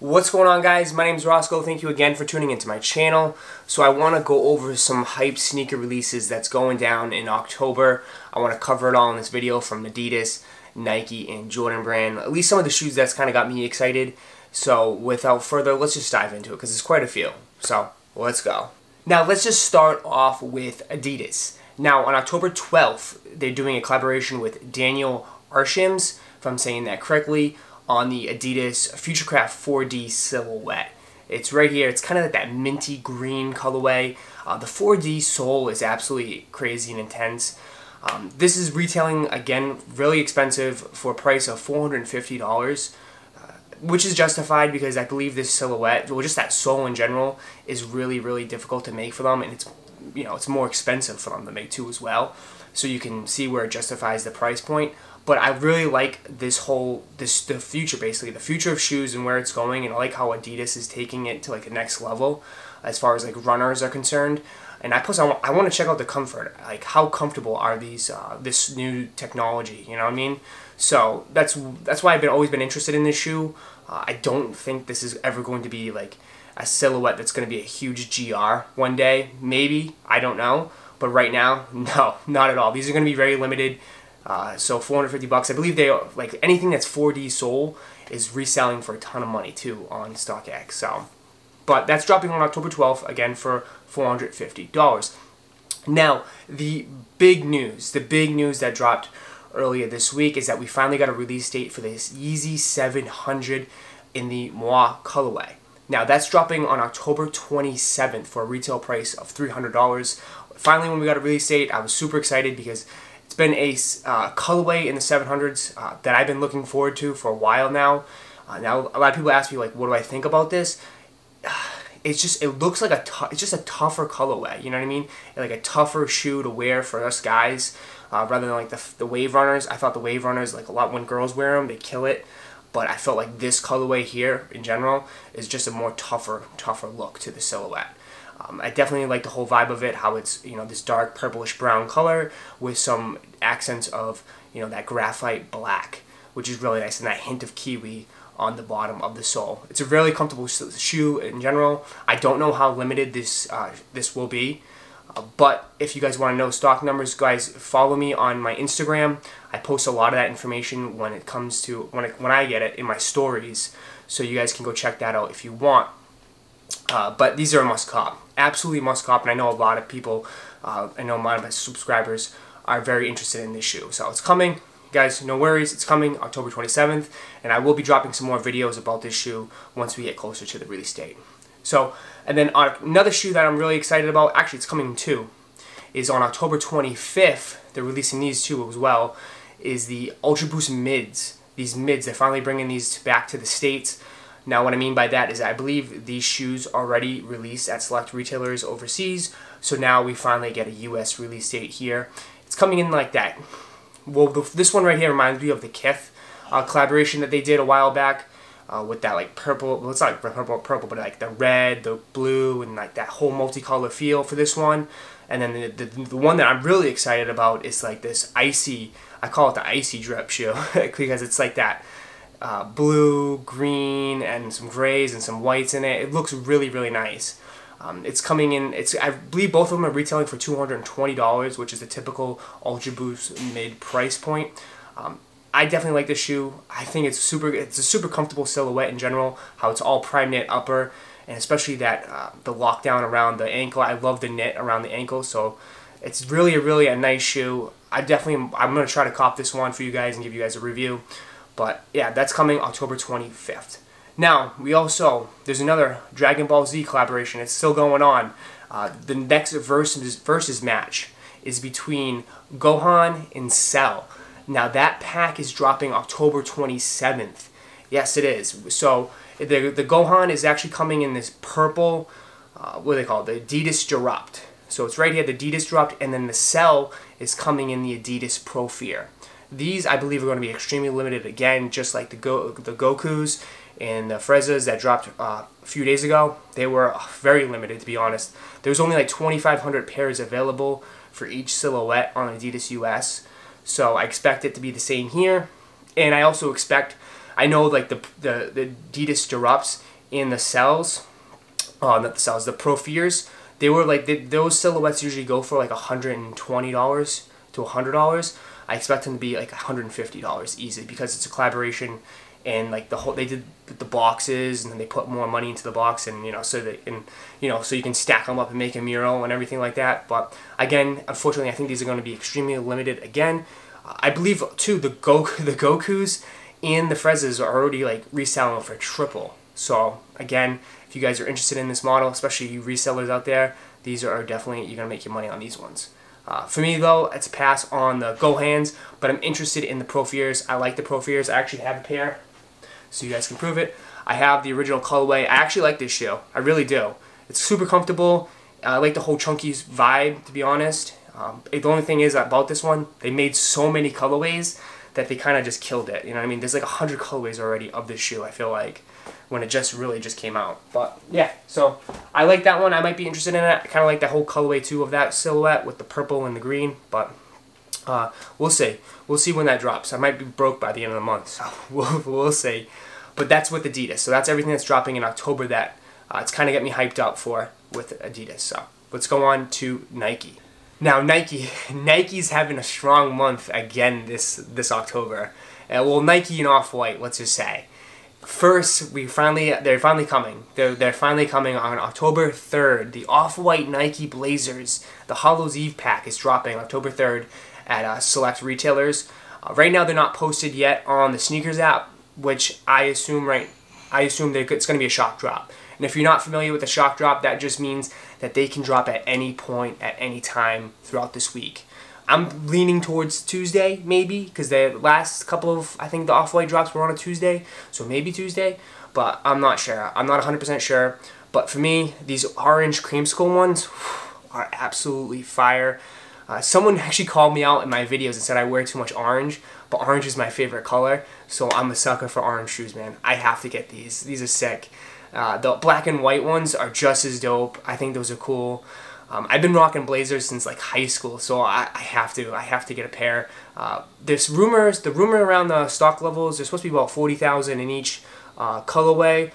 What's going on, guys? My name is Roscoe. Thank you again for tuning into my channel. So I want to go over some hype sneaker releases that's going down in October. I want to cover it all in this video, from Adidas, Nike, and Jordan brand. At least some of the shoes that's kind of got me excited. So without further, let's just dive into it because there's quite a few. So let's go. Now let's just start off with Adidas. Now on October 12th, they're doing a collaboration with Daniel Arshams, if I'm saying that correctly, on the Adidas Futurecraft 4D silhouette. It's right here. It's kind of like that minty green colorway. The 4D sole is absolutely crazy and intense. This is retailing, again, really expensive for a price of $450, which is justified because I believe this silhouette, well, just that sole in general, is really, really difficult to make for them, and it's, you know, it's more expensive for them to make too as well. So you can see where it justifies the price point. But I really like this whole, the future, basically, the future of shoes and where it's going. And I like how Adidas is taking it to like the next level as far as like runners are concerned. And I, plus, I want to check out the comfort, like how comfortable are these, this new technology, you know what I mean? So that's why I've always been interested in this shoe. I don't think this is ever going to be like a silhouette that's going to be a huge GR one day. Maybe, I don't know. But right now, no, not at all. These are going to be very limited. So $450. I believe they are, like anything that's 4D sole is reselling for a ton of money too on StockX. So, but that's dropping on October 12th again for $450. Now the big news that dropped earlier this week is that we finally got a release date for this Yeezy 700 in the Moi colorway. Now that's dropping on October 27th for a retail price of $300. Finally, when we got a release date, I was super excited because it's been a colorway in the 700s that I've been looking forward to for a while now. Now, a lot of people ask me, like, what do I think about this? It's just, it looks like it's just a tougher colorway, you know what I mean? Like a tougher shoe to wear for us guys, rather than like the Wave Runners. I thought the Wave Runners, like a lot when girls wear them, they kill it. But I felt like this colorway here, in general, is just a more tougher look to the silhouette. I definitely like the whole vibe of it, how it's, you know, this dark purplish brown color with some accents of, you know, that graphite black, which is really nice, and that hint of kiwi on the bottom of the sole. It's a really comfortable shoe in general. I don't know how limited this this will be, but if you guys want to know stock numbers, guys, follow me on my Instagram. I post a lot of that information when it comes to when I get it in my stories, so you guys can go check that out if you want. But these are a must cop, absolutely must cop, and I know a lot of people, I know a lot of my subscribers are very interested in this shoe. So it's coming, guys, no worries, it's coming October 27th, and I will be dropping some more videos about this shoe once we get closer to the release date. So, and then on another shoe that I'm really excited about, actually it's coming too, is on October 25th, they're releasing these two as well, is the Ultra Boost Mids. These mids, they're finally bringing these back to the States. Now what I mean by that is I believe these shoes already released at select retailers overseas, so now we finally get a US release date here. It's coming in like that. Well, this one right here reminds me of the Kith collaboration that they did a while back with that like purple, well, it's not purple, but like the red, the blue, and like that whole multicolor feel for this one. And then the one that I'm really excited about is like this icy, I call it the icy drip shoe because it's like that. Blue, green, and some grays and some whites in it. It looks really, really nice. It's coming in, I believe both of them are retailing for $220, which is the typical Ultra Boost mid price point. I definitely like this shoe. I think it's super, it's a super comfortable silhouette in general, how it's all prime knit upper, and especially that the lockdown around the ankle. I love the knit around the ankle, so it's really a nice shoe. I'm going to try to cop this one for you guys and give you guys a review. But yeah, that's coming October 25th. Now, there's another Dragon Ball Z collaboration. It's still going on. The next versus match is between Gohan and Cell. Now, that pack is dropping October 27th. Yes, it is. So, the Gohan is actually coming in this purple, what do they call it? The Adidas Disrupt. So, it's right here, the Adidas Disrupt, and then the Cell is coming in the Adidas Pro Fear. These, I believe, are going to be extremely limited again, just like the Gokus and the Friezas that dropped a few days ago. They were very limited, to be honest. There was only like 2,500 pairs available for each silhouette on Adidas US. So I expect it to be the same here. And I also expect, I know like the Adidas Disrupts in the Cells, not the Cells, the Propheres, they were like, those silhouettes usually go for like $120 to $100. I expect them to be like $150 easily because it's a collaboration, and like the whole, they did the boxes and then they put more money into the box, and you know, so that, and you know, so you can stack them up and make a mural and everything like that. But again, unfortunately, I think these are going to be extremely limited again. I believe too the Gokus and the Friezas are already like reselling for triple. So again, if you guys are interested in this model, especially you resellers out there, these are definitely, you're gonna make your money on these ones. For me though, it's a pass on the Gohans, but I'm interested in the Propheres. I like the Propheres. I actually have a pair, so you guys can prove it. I have the original colorway. I actually like this shoe. I really do. It's super comfortable. I like the whole chunky vibe, to be honest. The only thing is about this one, they made so many colorways that they kind of just killed it. You know what I mean? There's like 100 colorways already of this shoe, I feel like, when it just really just came out. But yeah, so I like that one. I might be interested in it. I kind of like that whole colorway too of that silhouette with the purple and the green, but we'll see. We'll see when that drops. I might be broke by the end of the month, so we'll see. But that's with Adidas. So that's everything that's dropping in October that it's kind of got me hyped up for with Adidas. So let's go on to Nike. Now Nike's having a strong month again this October. Well, Nike and Off-White, let's just say. First, they're finally coming. They're finally coming on October 3rd. The Off-White Nike Blazers, the Hallows Eve pack, is dropping October 3rd at select retailers. Right now, they're not posted yet on the Sneakers app, which I assume it's going to be a shock drop. And if you're not familiar with the shock drop, that just means that they can drop at any point, at any time throughout this week. I'm leaning towards Tuesday, maybe, because the last couple of, I think the Off-White drops were on a Tuesday, so maybe Tuesday, but I'm not sure. I'm not 100% sure, but for me, these orange creamsicle ones are absolutely fire. Someone actually called me out in my videos and said I wear too much orange, but orange is my favorite color, so I'm a sucker for orange shoes, man. I have to get these. These are sick. The black and white ones are just as dope. I think those are cool. I've been rocking Blazers since like high school, so I have to get a pair. There's rumors, the rumor around the stock levels, there's supposed to be about 40,000 in each colorway.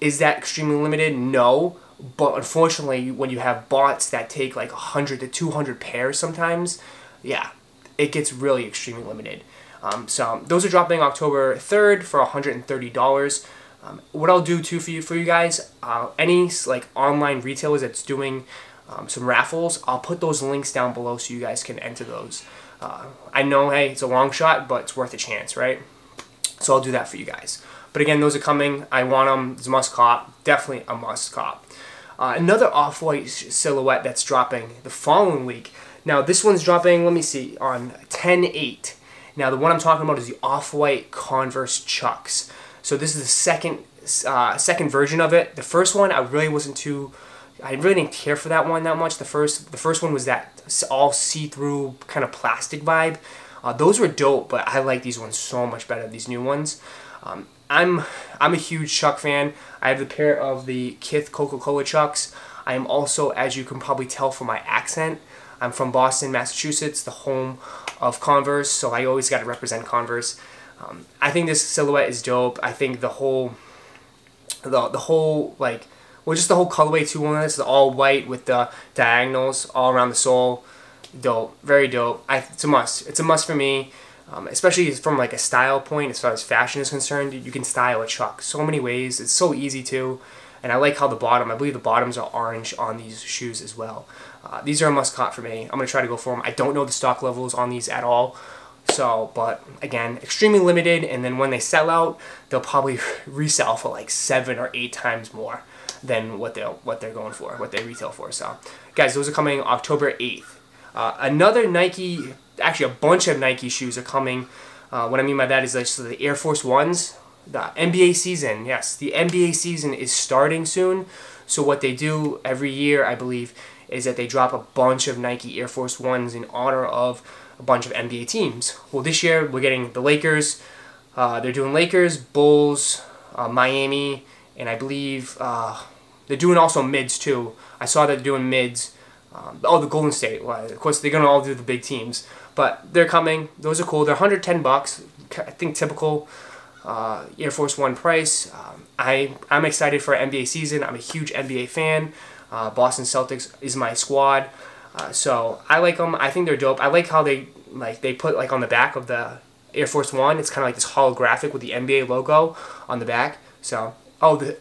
Is that extremely limited? No, but unfortunately, when you have bots that take like 100 to 200 pairs sometimes, yeah, it gets really extremely limited. So those are dropping October 3rd for $130. What I'll do too for you guys, any like online retailers that's doing some raffles, I'll put those links down below so you guys can enter those. I know, hey, it's a long shot, but it's worth a chance, right? So I'll do that for you guys. But again, those are coming. I want them. It's a must cop. Definitely a must cop. Another Off-White silhouette that's dropping the following week. Now this one's dropping, let me see, on 10/8. Now the one I'm talking about is the Off-White Converse Chucks. So this is the second version of it. The first one, I really didn't care for that one that much. The first one was that all see-through kind of plastic vibe. Those were dope, but I like these ones so much better, these new ones. I'm a huge Chuck fan. I have a pair of the Kith Coca-Cola Chucks. I am also, as you can probably tell from my accent, I'm from Boston, Massachusetts, the home of Converse, so I always got to represent Converse. I think this silhouette is dope. I think the whole colorway too on this, the all white with the diagonals all around the sole, dope, very dope. It's a must. It's a must for me, especially from like a style point as far as fashion is concerned. You can style a Chuck so many ways. It's so easy to, and I like how the bottom. I believe the bottoms are orange on these shoes as well. These are a must cop for me. I'm gonna try to go for them. I don't know the stock levels on these at all. So, but again, extremely limited, and then when they sell out, they'll probably resell for like 7 or 8 times more than what they're going for, what they retail for. So, guys, those are coming October 8th. Another Nike, actually a bunch of Nike shoes are coming. What I mean by that is like, so the Air Force Ones, the NBA season. Yes, the NBA season is starting soon. So what they do every year, I believe, is that they drop a bunch of Nike Air Force Ones in honor of a bunch of NBA teams. Well, this year we're getting the Lakers. They're doing Lakers, Bulls, Miami, and I believe they're doing also mids too. I saw that they're doing mids. Oh, the Golden State. Well, of course, they're going to all do the big teams, but they're coming. Those are cool. They're $110. I think typical Air Force One price. I'm excited for NBA season. I'm a huge NBA fan. Boston Celtics is my squad. So I like them. I think they're dope. I like how they put on the back of the Air Force One. It's kind of like this holographic with the NBA logo on the back. So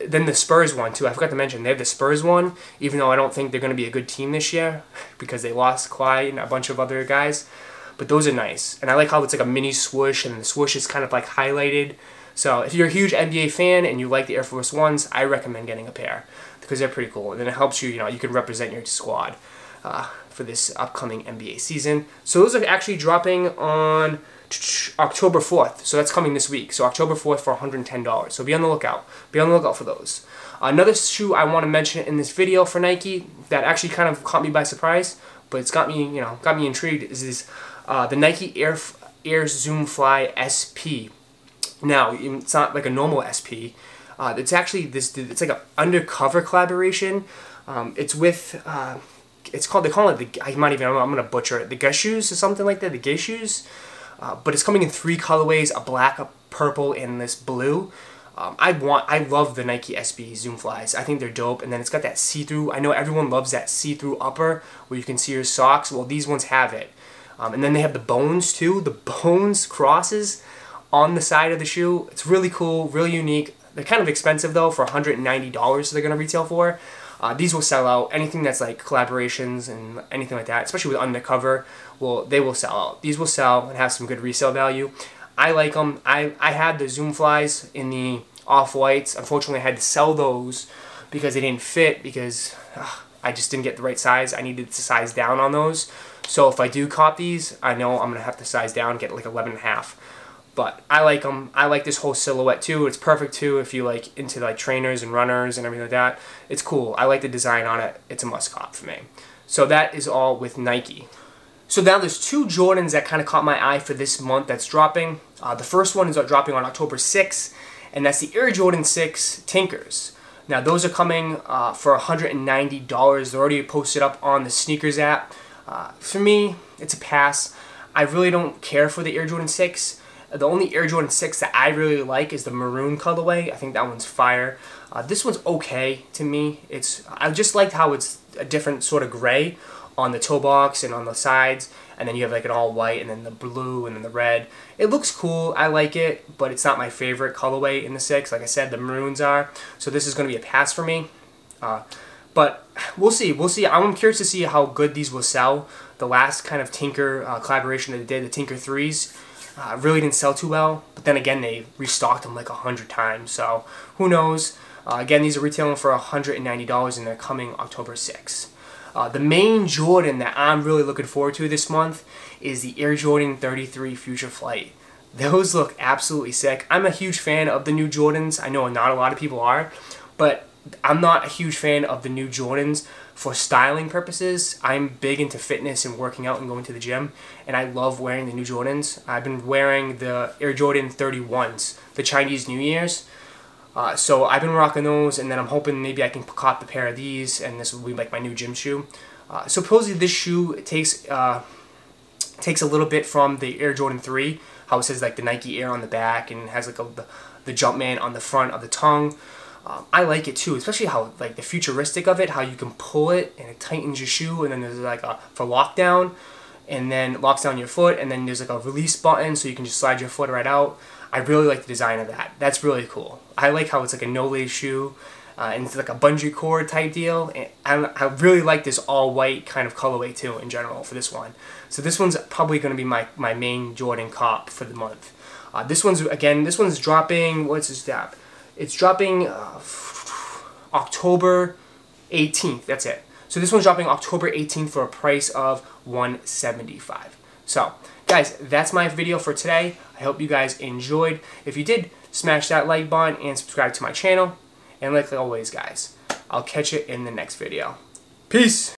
then the Spurs one too. I forgot to mention they have the Spurs one. Even though I don't think they're going to be a good team this year because they lost Kawhi and a bunch of other guys. But those are nice, and I like how it's like a mini swoosh, and the swoosh is kind of like highlighted. So if you're a huge NBA fan and you like the Air Force Ones, I recommend getting a pair because they're pretty cool, and then it helps you. You know, you can represent your squad for this upcoming NBA season. So those are actually dropping on October 4th, so that's coming this week. So October 4th for $110. So be on the lookout. Be on the lookout for those. Another shoe I want to mention in this video for Nike that actually kind of caught me by surprise, but it's got me, you know, got me intrigued. Is this the Nike Air Zoom Fly SP. Now it's not like a normal SP. It's actually this. It's like an Undercover collaboration. It's with. It's called. They call it the. I might even. I'm gonna butcher it. The Gashus or something like that. The Gashus. But it's coming in three colorways: a black, a purple, and this blue. I love the Nike SB Zoom Flies. I think they're dope. And then it's got that see-through. I know everyone loves that see-through upper where you can see your socks. Well, these ones have it. And then they have the bones too. The bones crosses on the side of the shoe. It's really cool, really unique. They're kind of expensive though, for $190 they're going to retail for. These will sell out. Anything that's like collaborations and anything like that, especially with Undercover, they will sell out. These will sell and have some good resale value. I like them. I had the Zoom Flies in the Off-Whites. Unfortunately, I had to sell those because they didn't fit because I just didn't get the right size. I needed to size down on those. So if I do cop these, I know I'm going to have to size down, get like 11.5. But I like them. I like this whole silhouette too. It's perfect too if you like into like trainers and runners and everything like that. It's cool. I like the design on it. It's a must cop for me. So that is all with Nike. So now there's two Jordans that kind of caught my eye for this month that's dropping. The first one is dropping on October 6th, and that's the Air Jordan 6 Tinkers. Now those are coming for $190. They're already posted up on the Sneakers app. For me, it's a pass. I really don't care for the Air Jordan 6. The only Air Jordan 6 that I really like is the maroon colorway. I think that one's fire. This one's okay to me. I just liked how it's a different sort of gray on the toe box and on the sides, and then you have like an all white and then the blue and then the red. It looks cool. I like it, but it's not my favorite colorway in the 6. Like I said, the maroons are. So this is going to be a pass for me. But we'll see. We'll see. I'm curious to see how good these will sell. The last kind of Tinker collaboration that they did, the Tinker 3s, really didn't sell too well. But then again, they restocked them like 100 times. So who knows? Again, these are retailing for $190, and they're coming October 6th. The main Jordan that I'm really looking forward to this month is the Air Jordan 33 Future Flight. Those look absolutely sick. I'm a huge fan of the new Jordans. I know not a lot of people are, but I'm not a huge fan of the new Jordans for styling purposes. I'm big into fitness and working out and going to the gym, and I love wearing the new Jordans. I've been wearing the Air Jordan 31s, the Chinese New Year's. So I've been rocking those, and then I'm hoping maybe I can cop a pair of these, and this will be like my new gym shoe. Supposedly this shoe takes a little bit from the Air Jordan 3, how it says like the Nike Air on the back and has like the Jumpman on the front of the tongue. I like it too, especially how like the futuristic of it, how you can pull it and it tightens your shoe, and then there's like for lockdown, and then it locks down your foot, and then there's like a release button so you can just slide your foot right out. I really like the design of that. That's really cool. I like how it's like a no-lace shoe, and it's like a bungee cord type deal. And I really like this all-white kind of colorway too in general for this one. So this one's probably going to be my main Jordan cop for the month. This one's dropping, what's this step? It's dropping October 18th. That's it. So this one's dropping October 18th for a price of $175. So guys, that's my video for today. I hope you guys enjoyed. If you did, smash that like button and subscribe to my channel. And like always, guys, I'll catch you in the next video. Peace!